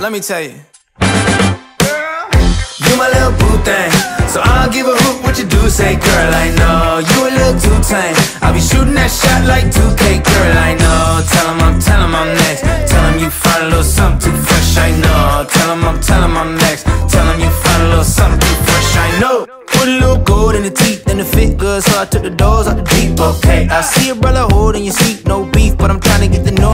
Let me tell you. Girl, you my little boo thing, so I don't give a hoot what you do say. Girl, I know you a little too tame. I'll be shooting that shot like 2K. Girl, I know. Tell him I'm next. Tell him you find a little something too fresh, I know. Tell him I'm next. Tell him you find a little something too fresh, I know. Put a little gold in the teeth and the fit good, so I took the doors out the deep. Okay, I see a brother holding your seat, no beef, but I'm trying to get the noise.